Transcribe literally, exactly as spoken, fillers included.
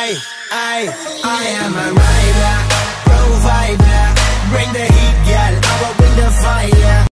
I, I, I am a rider.